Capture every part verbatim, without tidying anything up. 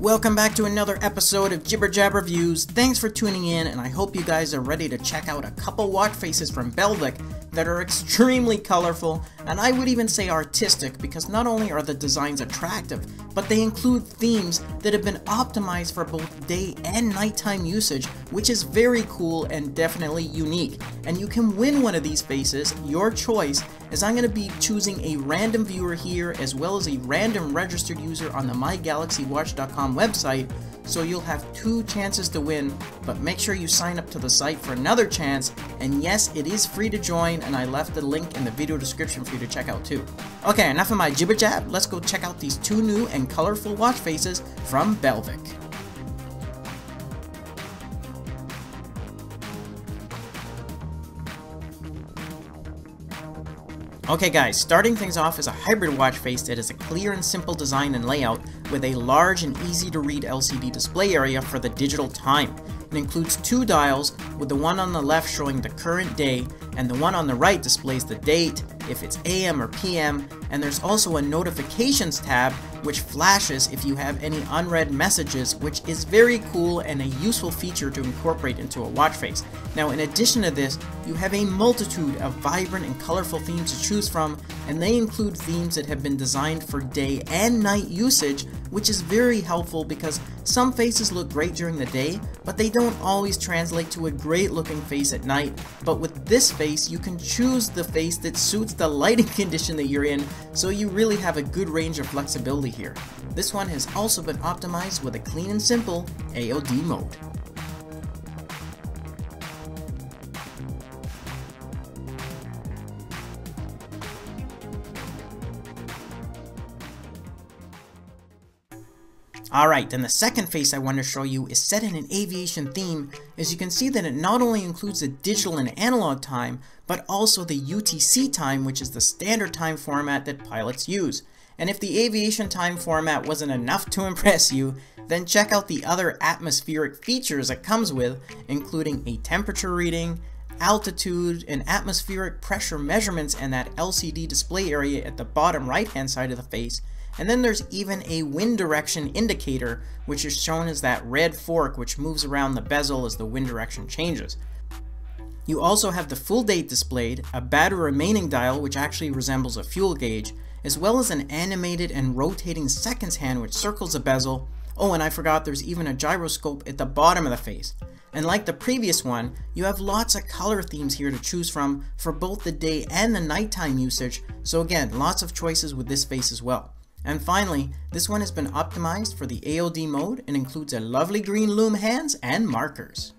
Welcome back to another episode of Jibber Jab Reviews. Thanks for tuning in, and I hope you guys are ready to check out a couple watch faces from Belvek that are extremely colorful, and I would even say artistic, because not only are the designs attractive, but they include themes that have been optimized for both day and nighttime usage, which is very cool and definitely unique. And you can win one of these faces, your choice, as I'm going to be choosing a random viewer here as well as a random registered user on the My Galaxy Watch dot com website, so you'll have two chances to win, but make sure you sign up to the site for another chance, and yes, it is free to join, and I left the link in the video description for you to check out too. Okay, enough of my jibber jab, let's go check out these two new and colorful watch faces from Belvek. Okay guys, starting things off is a hybrid watch face that is a clear and simple design and layout with a large and easy to read L C D display area for the digital time. It includes two dials, with the one on the left showing the current day and the one on the right displays the date, if it's A M or P M, and there's also a notifications tab which flashes if you have any unread messages, which is very cool and a useful feature to incorporate into a watch face. Now in addition to this, you have a multitude of vibrant and colorful themes to choose from, and they include themes that have been designed for day and night usage, which is very helpful because some faces look great during the day, but they don't always translate to a great looking face at night. But with this face, you can choose the face that suits the lighting condition that you're in, so you really have a good range of flexibility here. This one has also been optimized with a clean and simple A O D mode. Alright, then the second face I want to show you is set in an aviation theme, as you can see that it not only includes the digital and analog time, but also the U T C time, which is the standard time format that pilots use. And if the aviation time format wasn't enough to impress you, then check out the other atmospheric features it comes with, including a temperature reading, altitude and atmospheric pressure measurements, and that L C D display area at the bottom right hand side of the face. And then there's even a wind direction indicator, which is shown as that red fork which moves around the bezel as the wind direction changes. You also have the full date displayed, a battery remaining dial which actually resembles a fuel gauge, as well as an animated and rotating seconds hand which circles the bezel. Oh, and I forgot there's even a gyroscope at the bottom of the face. And like the previous one, you have lots of color themes here to choose from for both the day and the nighttime usage, so again, lots of choices with this face as well. And finally, this one has been optimized for the A O D mode and includes a lovely green lume hands and markers.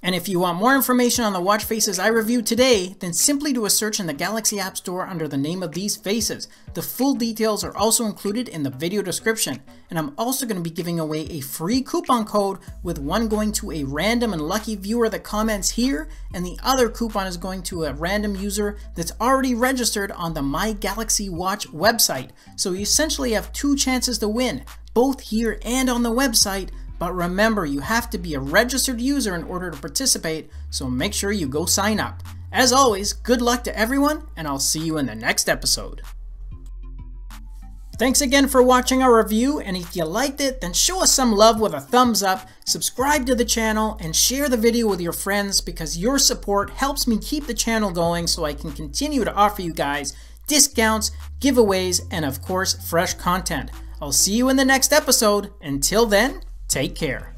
And if you want more information on the watch faces I reviewed today, then simply do a search in the Galaxy App Store under the name of these faces. The full details are also included in the video description. And I'm also going to be giving away a free coupon code, with one going to a random and lucky viewer that comments here, and the other coupon is going to a random user that's already registered on the My Galaxy Watch website. So you essentially have two chances to win, both here and on the website. But remember, you have to be a registered user in order to participate, so make sure you go sign up. As always, good luck to everyone, and I'll see you in the next episode. Thanks again for watching our review, and if you liked it, then show us some love with a thumbs up, subscribe to the channel, and share the video with your friends, because your support helps me keep the channel going so I can continue to offer you guys discounts, giveaways, and of course, fresh content. I'll see you in the next episode. Until then, take care.